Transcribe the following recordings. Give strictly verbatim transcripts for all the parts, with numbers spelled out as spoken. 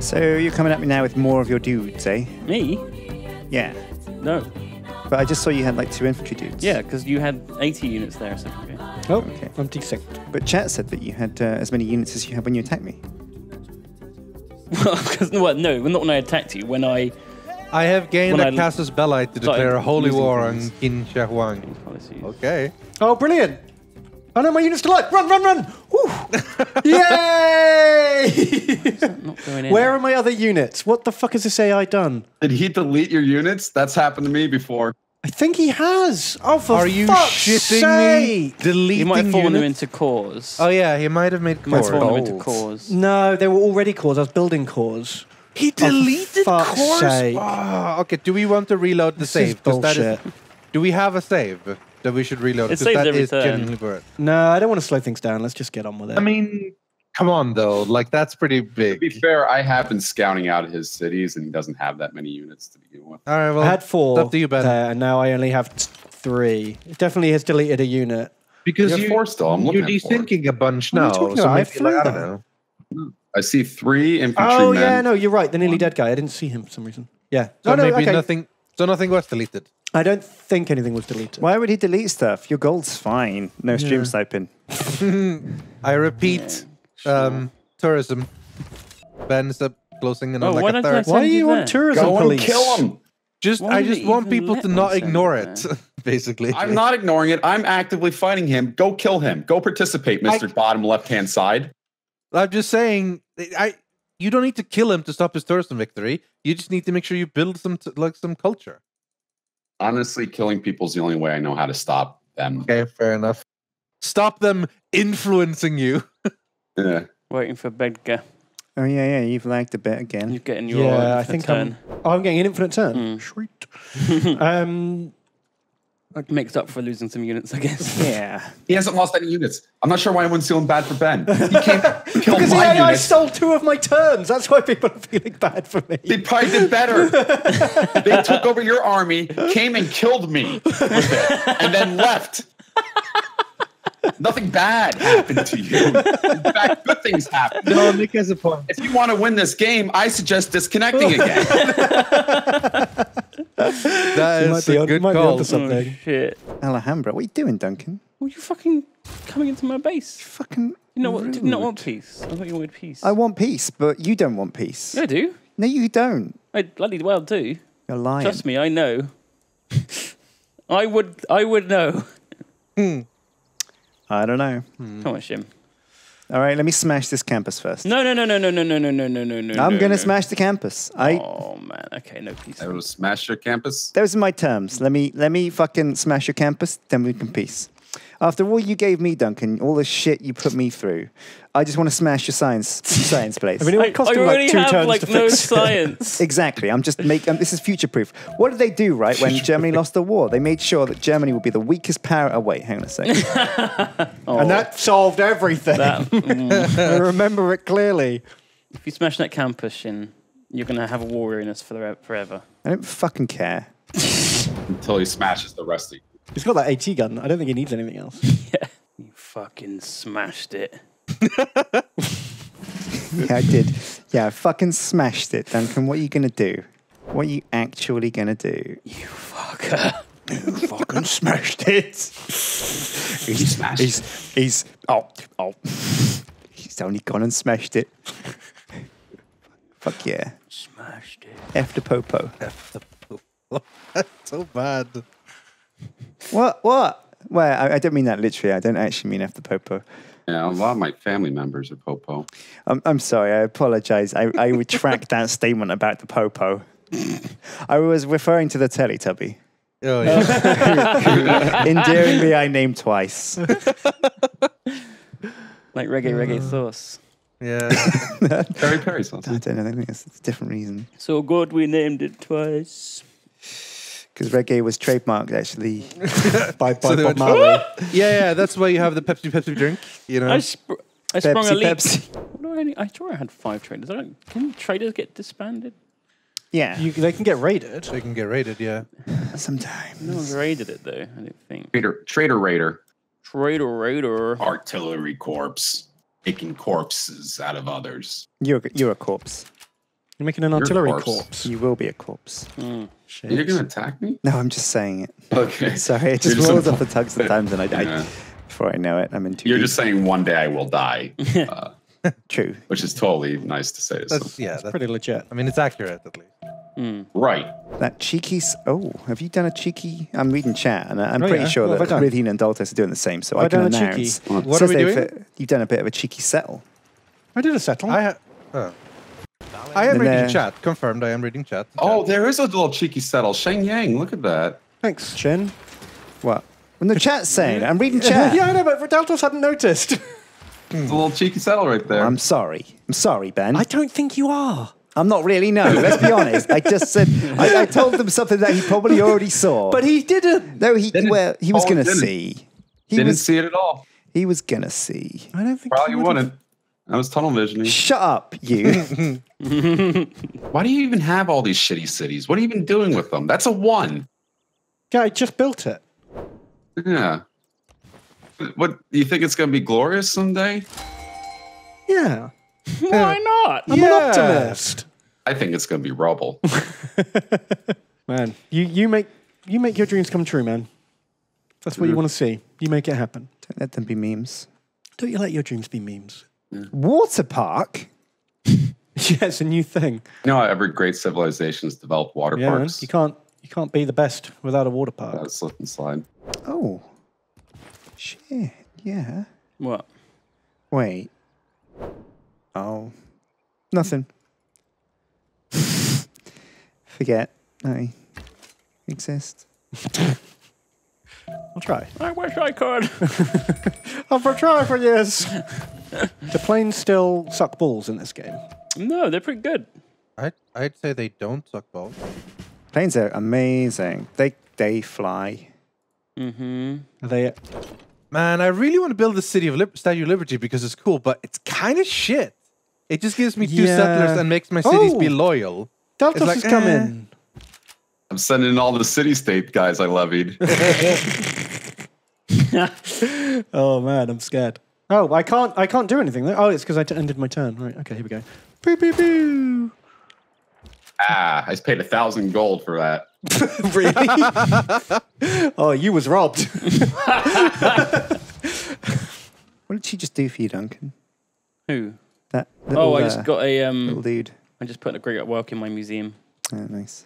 So you're coming at me now with more of your dudes, eh? Me? Yeah. No. But I just saw you had like two infantry dudes. Yeah, because you had eighty units there a second ago. Oh, okay. I'm decent. But chat said that you had uh, as many units as you had when you attacked me. Well, because well, no, not when I attacked you. When I, I have gained a Casus Belli to declare a holy war on Qin Shi Huang. Okay. Oh, brilliant! Oh no, my units to life! Run, run, run! Woo! Yay! Not going in? Where are my other units? What the fuck has this A I done? Did he delete your units? That's happened to me before. I think he has. Oh, for Are you fuck's shitting sake. me? Deleting He might have fallen them into cores. Oh, yeah, he might have made cores. Fallen oh. them into cores. No, they were already cores. I was building cores. He deleted oh, cores? Oh, okay, do we want to reload the this save? Is bullshit. That is, do we have a save that we should reload? It saves that every is turn. No, I don't want to slow things down. Let's just get on with it. I mean, come on, though. Like, that's pretty big. To be fair, I have been scouting out his cities, and he doesn't have that many units to begin with. All right, well, I had four. It's up to you, Ben. There, and now I only have three. It definitely has deleted a unit. Because you're four still. I'm looking you're desyncing a bunch now. So maybe, I flew like, I don't know. I see three infantry Oh, men. yeah, no, you're right. The nearly One. dead guy. I didn't see him for some reason. Yeah. So oh, no, maybe okay. nothing. So nothing was deleted. I don't think anything was deleted. Why would he delete stuff? Your gold's fine. No stream yeah. sniping. I repeat. Yeah. Um, tourism. Ben is up closing and oh, like a third. Why do you want tourism Go police? Kill him. Just, I just want people to not ignore it, basically. I'm not ignoring it. I'm actively fighting him. Go kill him. Go participate, Mister I, bottom left-hand side. I'm just saying, I you don't need to kill him to stop his tourism victory. You just need to make sure you build some like some culture. Honestly, killing people is the only way I know how to stop them. Okay, fair enough. Stop them influencing you. Yeah. Waiting for Bedgar. Oh yeah, yeah. You've lagged a bit again. You're getting your yeah. I think turn. I'm. Oh, I'm getting an infinite turn. Mm. Sweet. um, mixed up for losing some units, I guess. Yeah. He hasn't lost any units. I'm not sure why everyone's feeling bad for Ben. He came to kill because my yeah, I stole two of my turns. That's why people are feeling bad for me. They probably did better. They took over your army, came and killed me with it, and then left. Nothing bad happened to you. In fact, good things happened. No, Nick has a point. If you want to win this game, I suggest disconnecting again. That is a good call. Oh, shit. Alhambra, what are you doing, Duncan? Well, you fucking coming into my base. You fucking you know what? Did not want peace. I thought you wanted peace. I want peace, but you don't want peace. Yeah, I do. No, you don't. I bloody well do. You're lying. Trust me, I know. I would. I would know. Hmm. I don't know. Hmm. Come on, Shim. All right, let me smash this campus first. No, no, no, no, no, no, no, no, no, no, no. I'm going to smash the campus. I... Oh, man. Okay, no peace. I will smash your campus? Those are my terms. Let me let me fucking smash your campus, then we can peace. After all you gave me, Duncan, all the shit you put me through, I just want to smash your science science place. I mean, it would cost I, him I like two have, turns like, to no fix science. Exactly. I'm just making... Um, this is future-proof. What did they do, right, when Germany lost the war? They made sure that Germany would be the weakest power... Oh, wait, hang on a second. Oh, and that solved everything. That, mm. I remember it clearly. If you smash that campus, Sjin, you're going to have a war weariness for forever. I don't fucking care. Until he smashes the rest of you. He's got that AT gun. I don't think he needs anything else. Yeah. You fucking smashed it. Yeah, I did. Yeah, I fucking smashed it, Duncan. What are you going to do? What are you actually going to do? You fucker. You fucking smashed it. He's, he smashed he's, it. He's, oh, oh. He's only gone and smashed it. Fuck yeah. Smashed it. F the popo. F the popo. That's so bad. What? What? Well, I, I don't mean that literally. I don't actually mean after Popo. Yeah, a lot of my family members are Popo. I'm, I'm sorry. I apologize. I, I retract that statement about the Popo. I was referring to the Teletubby. Oh, yeah. Endearingly, I named twice. Like reggae, reggae sauce. Yeah. Very Perry sauce. I don't know. I think it's a different reason. So good we named it twice. Because reggae was trademarked, actually, by, by so Bob Marley. Yeah, yeah, that's why you have the Pepsi Pepsi drink, you know. I, sp I Pepsi, sprung a leak. Pepsi. I, I thought I had five traders. I don't, can traders get disbanded? Yeah. You, they can get raided. They can get raided, yeah. Sometimes. No one's raided it, though, I don't think. Trader, trader raider. Trader raider. Artillery corpse. Taking corpses out of others. You're, you're a corpse. You're making an You're artillery corpse. You will be a corpse. Mm. Shit. You're going to attack me? No, I'm just saying it. Okay. Sorry, it just You're rolls off the tongue sometimes, and I, yeah. I before I know it, I'm in two. You're deep. Just saying one day I will die. Uh, True. Which is totally nice to say. That's, yeah, that's, that's pretty legit. I mean, it's accurate, at least. Mm. Right. That cheeky... Oh, have you done a cheeky... I'm reading chat, and I'm oh, pretty yeah. sure well, that Rythian and Daltos are doing the same, so well, I can announce... Cheeky. What are we doing? It, you've done a bit of a cheeky settle. I did a settle. I, ha oh. I am and reading chat. Confirmed, I am reading chat. chat. Oh, there is a little cheeky settle. Shang Yang, look at that. Thanks. Sjin? What? When the chat's saying, I'm reading chat. Yeah, I know, but Daltos hadn't noticed. It's a little cheeky settle right there. I'm sorry. I'm sorry, Ben. I don't think you are. I'm not really, no. Let's be honest. I just said, I, I told him something that he probably already saw. But he didn't. No, he, didn't, well, he was oh, going to see. He didn't was, see it at all. He was going to see. I don't think Probably wouldn't. I was tunnel visioning. Shut up, you. Why do you even have all these shitty cities? What are you even doing with them? That's a one. Yeah, I just built it. Yeah. What, you think it's going to be glorious someday? Yeah. Why not? I'm yeah. an optimist. I think it's going to be rubble. Man, you, you make you make your dreams come true, man. That's what mm. you want to see. You make it happen. Don't let them be memes. Don't you let your dreams be memes. Yeah. Water park? Yeah, it's a new thing. You know how every great civilization has developed water yeah, parks? Man. You can't you can't be the best without a water park. That's slip and slide. Oh. Shit, yeah. What? Wait. Oh, nothing. Forget I exist. I'll try. I wish I could. I've been trying for years. Do planes still suck balls in this game? No, they're pretty good. I'd I'd say they don't suck balls. Planes are amazing. They they fly. Mm-hmm. Are they? Man, I really want to build the city of Lib Statue of Liberty because it's cool, but it's kind of shit. It just gives me two yeah. settlers and makes my cities oh, be loyal. Daltos like, is eh. coming. I'm sending in all the city-state guys I levied. Oh man, I'm scared. Oh, I can't. I can't do anything. Oh, it's because I ended my turn. Right. Okay. Here we go. Boo, boo, boo. Ah, I just paid a thousand gold for that. Really? Oh, you was robbed. What did she just do for you, Duncan? Who? That little, oh, I just uh, got a um, dude. I just put a great work in my museum. Oh, nice.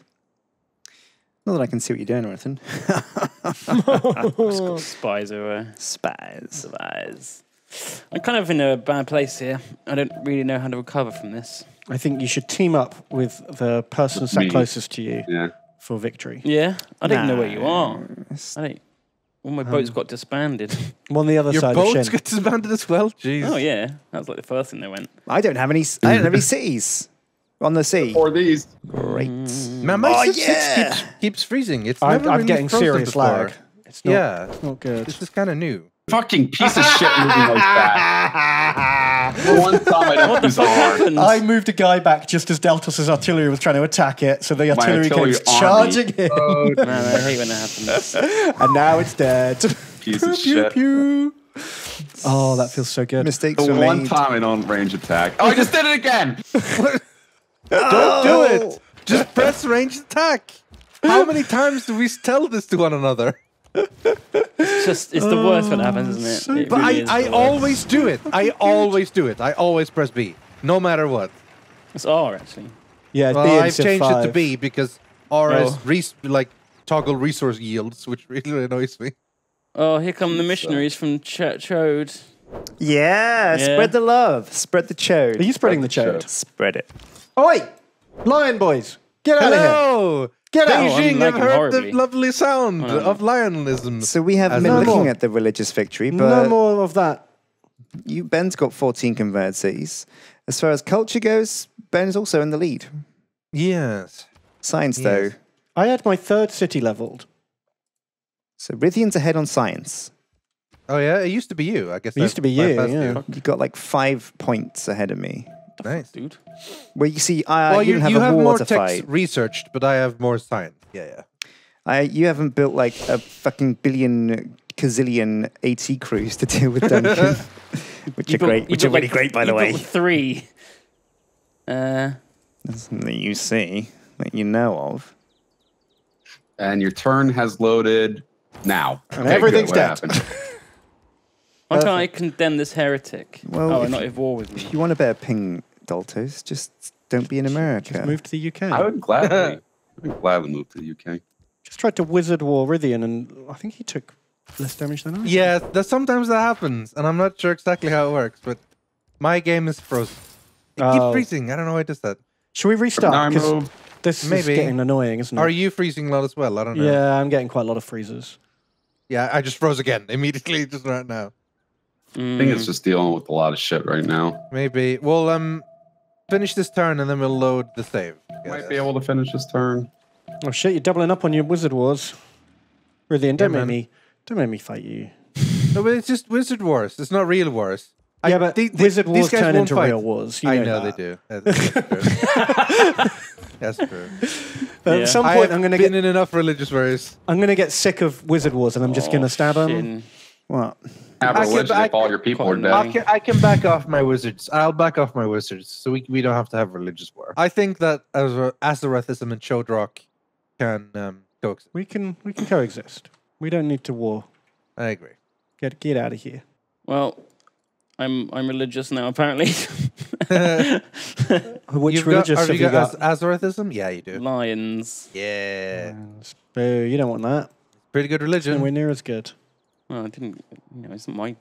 Not that I can see what you're doing or anything. Spies over. Spies. Spies. I'm kind of in a bad place here. I don't really know how to recover from this. I think you should team up with the person with sat closest to you yeah. for victory. Yeah? I don't nah. know where you are. I don't... Well, my um, boats got disbanded. Well, on the other your side of Your boats got disbanded as well? Jeez. Oh, yeah. That was like the first thing they went. I don't have any I don't have any cities on the sea. Or these. Great. Mm. Man, my oh, six yeah. keeps, keeps freezing. It's I'm, never I'm really getting serious lag. It's not, yeah. It's not good. This is kind of new. Fucking piece of shit moving those back. For one time, I don't lose hard. I moved a guy back just as Deltas's artillery was trying to attack it, so the artillery, artillery keeps army. charging him. Oh, man, I hate when that happens. And now it's dead. Piece pew, of pew, shit. Pew. Oh, that feels so good. Mistakes. The one made. time I don't range attack. Oh, I just did it again. Don't oh. do it. Just press range attack. How many times do we tell this to one another? It's just, it's the oh, worst when it happens, isn't it? So it but really I, I always do it. I always do it. I always press B, no matter what. It's R, actually. Yeah, well, B I've changed five. it to B because R oh. is res like toggle resource yields, which really annoys me. Oh, here come the missionaries so. from Church Road. Yeah, yeah, spread the love. Spread the chode. Are you spreading spread the chode? chode? Spread it. Oi! Lion boys, get out Hello. of here! Get out. Beijing, I've heard horribly. the lovely sound oh. of lionism. So we haven't As been no looking more. at the religious victory, but... No more of that. You, Ben's got fourteen converted cities. As far as culture goes, Ben's also in the lead. Yes. Science, yes. though. I had my third city leveled. So Rythian's ahead on science. Oh, yeah? It used to be you, I guess. It used to be you, yeah. You got like five points ahead of me. Nice, dude. Well, you see, I well, you, you have, you a have more text researched, but I have more science. Yeah, yeah. I you haven't built like a fucking billion, gazillion AT crews to deal with Duncan, which you are built, great, which are like, really great, by the way. Three. Uh, Nothing that you see, that you know of. And your turn has loaded now. Okay, everything's dead. Why don't I condemn this heretic? Well, oh, I'm not at war with me. If you want a better ping, Daltos, just don't be in America. Just move to the U K. I would gladly, I would gladly move to the U K. Just tried to wizard war Rythian, and I think he took less damage than I did. Yeah, that, sometimes that happens, and I'm not sure exactly how it works, but my game is frozen. It oh. keeps freezing. I don't know why it does that. Should we restart? Because this Maybe. is getting annoying, isn't it? Are you freezing a lot as well? I don't know. Yeah, I'm getting quite a lot of freezes. Yeah, I just froze again immediately, just right now. Mm. I think it's just dealing with a lot of shit right now. Maybe. Well, um, finish this turn and then we'll load the save. Might be able to finish this turn. Oh shit, you're doubling up on your wizard wars. Rythian, don't yeah, make me, don't make me fight you. No, but it's just wizard wars. It's not real wars. Yeah, I, but they, they, wizard wars turn into fight. real wars. You know I know that. they do. That's true. But yeah. At some point, I'm going to get in enough religious wars. I'm going to get sick of wizard wars, and I'm just oh, going to stab them. What? Have I religion can, if I, all your people are dead. I can, I can back off my wizards. I'll back off my wizards, so we we don't have to have religious war. I think that Azerothism and Chodrock can um, coexist. We can we can coexist. We don't need to war. I agree. Get get out of here. Well, I'm I'm religious now apparently. Which You've religious got, have you got? got? Azerothism? Yeah, you do. Lions. Yeah. Lions. Boo! You don't want that. Pretty good religion. Nowhere near as good. Well, I didn't. You know, it's not mine.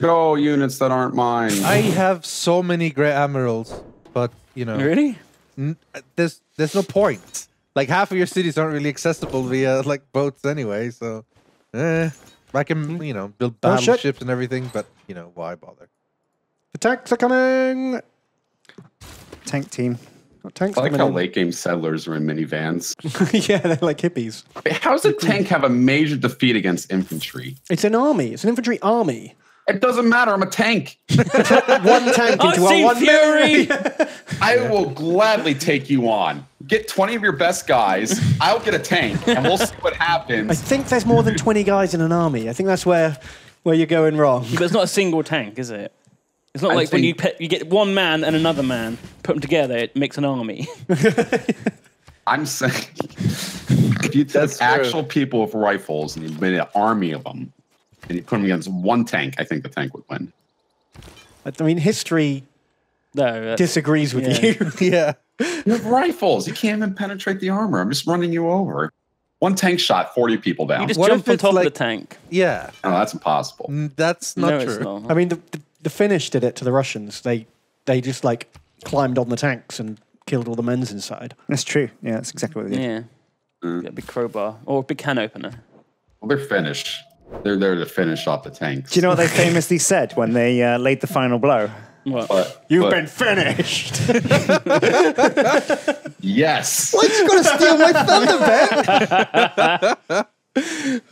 Go units that aren't mine. I have so many grey emeralds, but you know. Really? N there's there's no point. Like half of your cities aren't really accessible via like boats anyway. So, eh, I can you know build battleships oh, and everything, but you know why bother? The tanks are coming. Tank team. I like how in. late game settlers are in minivans. Yeah, they're like hippies. How does a tank have a major defeat against infantry? It's an army. It's an infantry army. It doesn't matter. I'm a tank. One tank into our one fury. I will gladly take you on. Get twenty of your best guys. I'll get a tank, and we'll see what happens. I think there's more than twenty guys in an army. I think that's where where you're going wrong. But it's not a single tank, is it? It's not I like when you pet, you get one man and another man, put them together, it makes an army. I'm saying, if you take actual people with rifles and you made an army of them, and you put them against one tank, I think the tank would win. I mean, history no, disagrees with yeah. you. Yeah, you have rifles. You can't even penetrate the armor. I'm just running you over. One tank shot forty people down. You just what jump on top like, of the tank. Yeah. No, that's impossible. That's not no, true. Not. I mean, the, the The Finnish did it to the Russians. They they just like climbed on the tanks and killed all the men's inside. That's true. Yeah, that's exactly what they did. Yeah, mm. Get a big crowbar or a big can opener. Well, they're Finnish. They're there to finish off the tanks. Do you know what they famously said when they uh, laid the final blow? What? But, You've but, been finished. Yes. Why you gonna steal my thunder, Ben?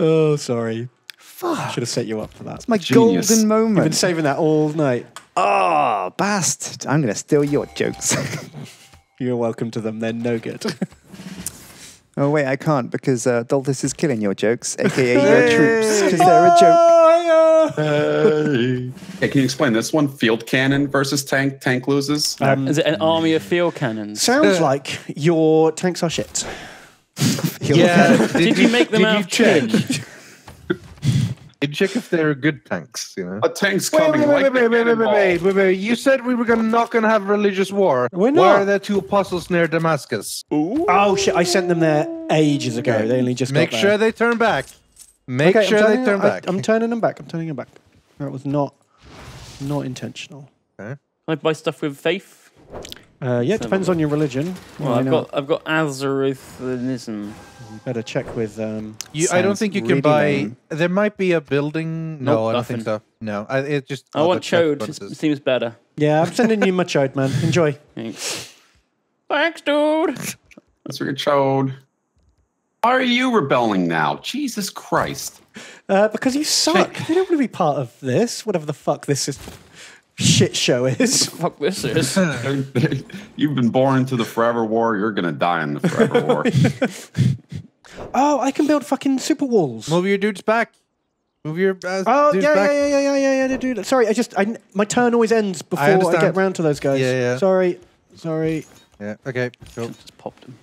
Oh, sorry. Fuck. Should have set you up for that. It's my Genius. golden moment. I've been saving that all night. Ah, oh, bastard. I'm going to steal your jokes. You're welcome to them. They're no good. Oh, wait, I can't because uh, Daltos is killing your jokes, a k a your troops, because they're a joke. Hey. Hey, can you explain this one? Field cannon versus tank. Tank loses. Um, is it an army of field cannons? Sounds like your tanks are shit. Yeah. Did, did you make them did out you check? You check if they're good tanks, you know. A tank's coming. Wait, wait, wait, wait, wait, wait, wait, wait, wait. You said we were gonna not gonna have religious war. We're not. Why are there two apostles near Damascus? Ooh. Oh shit! I sent them there ages ago. Okay. They only just make got sure there. they turn back. Make okay, sure turning, they turn back. I, I'm turning them back. I'm turning them back. That was not not intentional. Okay. Can I buy stuff with faith? Uh, yeah, it depends on your religion. Well, well I've got I've got Azerothism. Better check with. Um, you, I don't think you can buy. Them. There might be a building. No, nope, I don't nothing. think so. No, I, it just. I want Chode. It seems better. Yeah, I'm sending you my Chode, man. Enjoy. Thanks. Thanks, dude. That's your Chode. Why are you rebelling now? Jesus Christ. Uh, because you suck. Shit. They don't want to be part of this. Whatever the fuck this is. Shit show is. What the fuck this is. You've been born into the forever war. You're gonna die in the forever war. Oh, I can build fucking super walls. Move your dudes back. Move your uh, oh dudes yeah, back. yeah yeah yeah yeah yeah yeah dude. Sorry, I just I my turn always ends before I, I get round to those guys. Yeah yeah. Sorry, Sorry. Yeah, okay. Cool. Just popped him.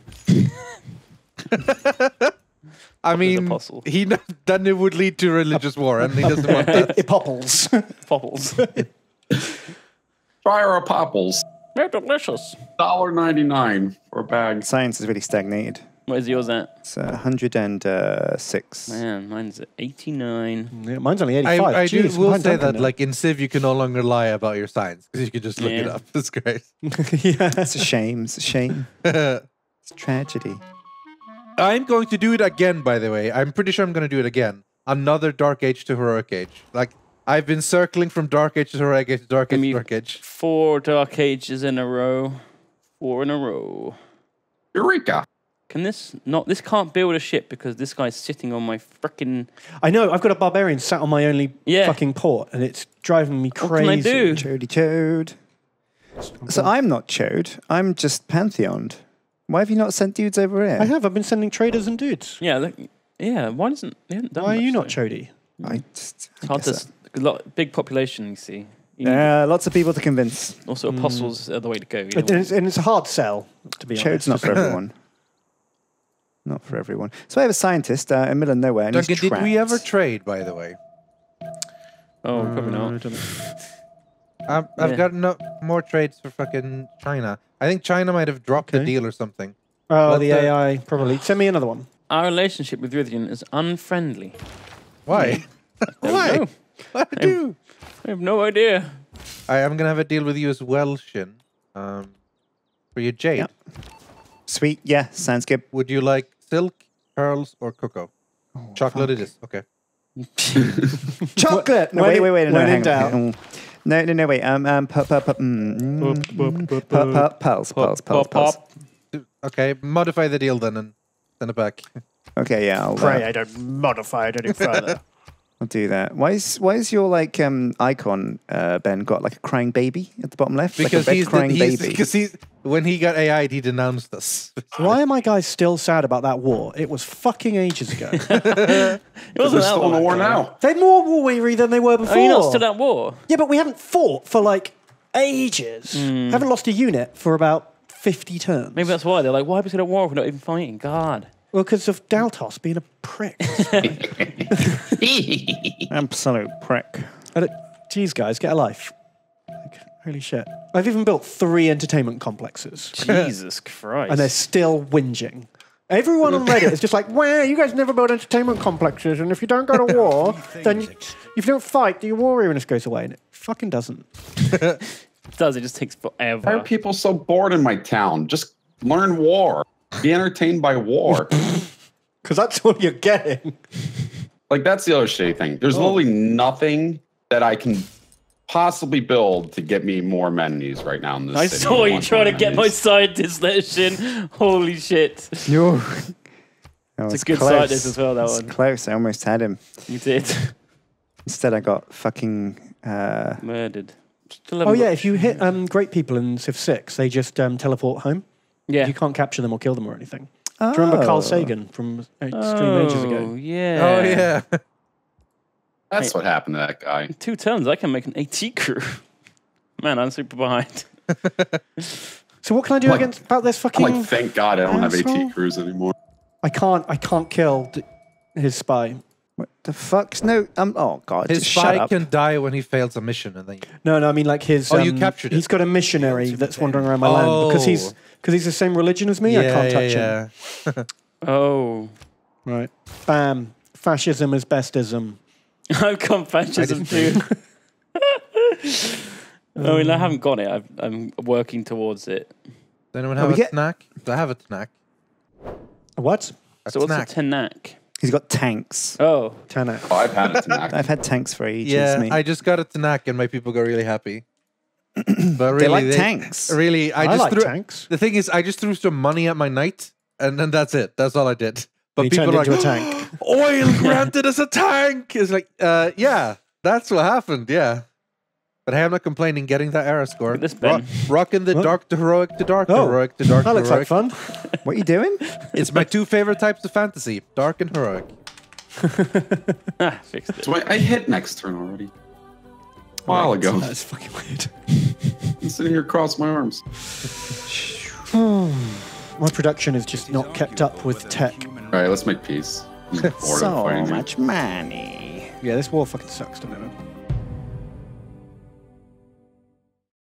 I mean, he knows, then it would lead to religious war, and he doesn't want that. It, it popples. Popples. Try our popples. They're delicious. one dollar ninety-nine for a bag. Science is really stagnated. What is yours at? It's uh, one hundred and six. Man, mine's at eighty-nine. Yeah, mine's only eighty-five. I, I Jeez, do will say that, like, in Civ, you can no longer lie about your science, because you can just look yeah. it up. It's great. Yeah. It's a shame. It's a shame. It's a tragedy. I'm going to do it again, by the way. I'm pretty sure I'm going to do it again. Another Dark Age to Heroic Age. Like, I've been circling from Dark Age to Heroic Age to Dark Age to Dark Age. Four Dark Ages in a row. Four in a row. Eureka! Can this not... This can't build a ship because this guy's sitting on my frickin'... I know, I've got a barbarian sat on my only yeah. fucking port and it's driving me crazy. What can I do? Chody chode. So I'm not chode. I'm just pantheoned. Why have you not sent dudes over here? I have. I've been sending traders and dudes. Yeah. They, yeah. Why doesn't... They haven't done why much, are you not so. Chody? I just... I hard to... Lot, big population, you see. Yeah, uh, lots of people to convince. Also, apostles mm. are the way to go. It, it's, and it's a hard sell, to be Chode's honest. Chode's not for everyone. Not for everyone. So I have a scientist uh, in the middle of nowhere. And Duncan, he's did we ever trade, by the way? Oh, um, probably not. I've, I've yeah. gotten no, more trades for fucking China. I think China might have dropped okay. the deal or something. Oh, but the uh, A I, probably. Send me another one. Our relationship with Rythian is unfriendly. Why? Why? Know. What I do? I have no idea. I am going to have a deal with you as well, Sjin. Um, for your jade. Yep. Sweet, yeah, sounds good. Would you like silk, pearls, or cocoa? Oh, chocolate fuck. It is, okay. Chocolate! No, wait, wait, wait, no, no, hang on. No, no, no, wait, um, um, pu pu pu mm, mm, pu pu pearls, pearls, pearls, pearls. Okay, modify the deal then and send it back. Okay, yeah, I'll... Pray uh, I don't modify it any further. I'll do that. Why is why is your like um, icon uh, Ben got like a crying baby at the bottom left? Because like he's, crying the, he's baby. Because he's when he got A I'd, he denounced us. Why are my guys still sad about that war? It was fucking ages ago. It wasn't that still war, in the war now. They're more war weary than they were before. Are you not still at war? Yeah, but we haven't fought for like ages. Mm. Haven't lost a unit for about fifty turns. Maybe that's why they're like, why are we still at war if we're not even fighting? God. Well, because of Daltos being a prick. Absolute prick. Jeez, guys, get a life. Like, holy shit. I've even built three entertainment complexes. Jesus Christ. And they're still whinging. Everyone on Reddit is just like, well, you guys never build entertainment complexes, and if you don't go to war, then you, if you don't fight, your war weariness goes away, and it fucking doesn't. It does, it just takes forever. Why are people so bored in my town? Just learn war. Be entertained by war. Because that's what you're getting. Like, that's the other shitty thing. There's oh. literally nothing that I can possibly build to get me more amenities right now in this I city. Saw you trying to get my scientist there, Sjin. Holy shit. You're... It's was a good close. Scientist as well, that one. Close. I almost had him. You did. Instead, I got fucking... Uh... Murdered. Oh, yeah. If you hit um, great people in Civ six, they just um, teleport home. Yeah. You can't capture them or kill them or anything. Oh. Do you remember Carl Sagan from Extreme oh, Ages ago? Yeah. Oh, yeah. That's hey, what happened to that guy. In two turns, I can make an AT crew. Man, I'm super behind. So what can I do like, against about this fucking... I'm like, thank God I don't asshole? Have AT crews anymore. I can't, I can't kill d his spy. What the fuck's no... Um, oh, God, his spy can die when he fails a mission. And then you... No, no, I mean like his... Oh, um, you captured it. He's got a missionary that's wandering around my oh. land because he's... Because he's the same religion as me, yeah, I can't touch yeah, yeah. him. Oh. Right. Bam. Fascism is bestism. I've gone fascism too. um, I mean, I haven't got it. I've, I'm working towards it. Does anyone have oh, a get... snack? Do I have a snack? A what? A so snack. What's a tanak? He's got tanks. Oh. Tanak. Oh, I've had a tanak. I've had tanks for ages. Yeah, me. I just got a tanak and my people got really happy. But really, they like they, tanks. Really, I, I just like threw, tanks. The thing is, I just threw some money at my knight, and then that's it. That's all I did. But and people are like, into a tank. Oil granted us a tank. It's like, uh, yeah, that's what happened. Yeah, but hey, I'm not complaining. Getting that era score. This Ro rocking the what? Dark to heroic to dark oh. to heroic to dark. That looks heroic. Like fun. What are you doing? It's my two favorite types of fantasy: dark and heroic. Ah, fixed it. So I, I hit next turn already. a while ago. That's fucking weird. I'm sitting here across my arms. My production has just not kept up with tech. Alright, let's make peace. So much money. Yeah, this war fucking sucks, doesn't it?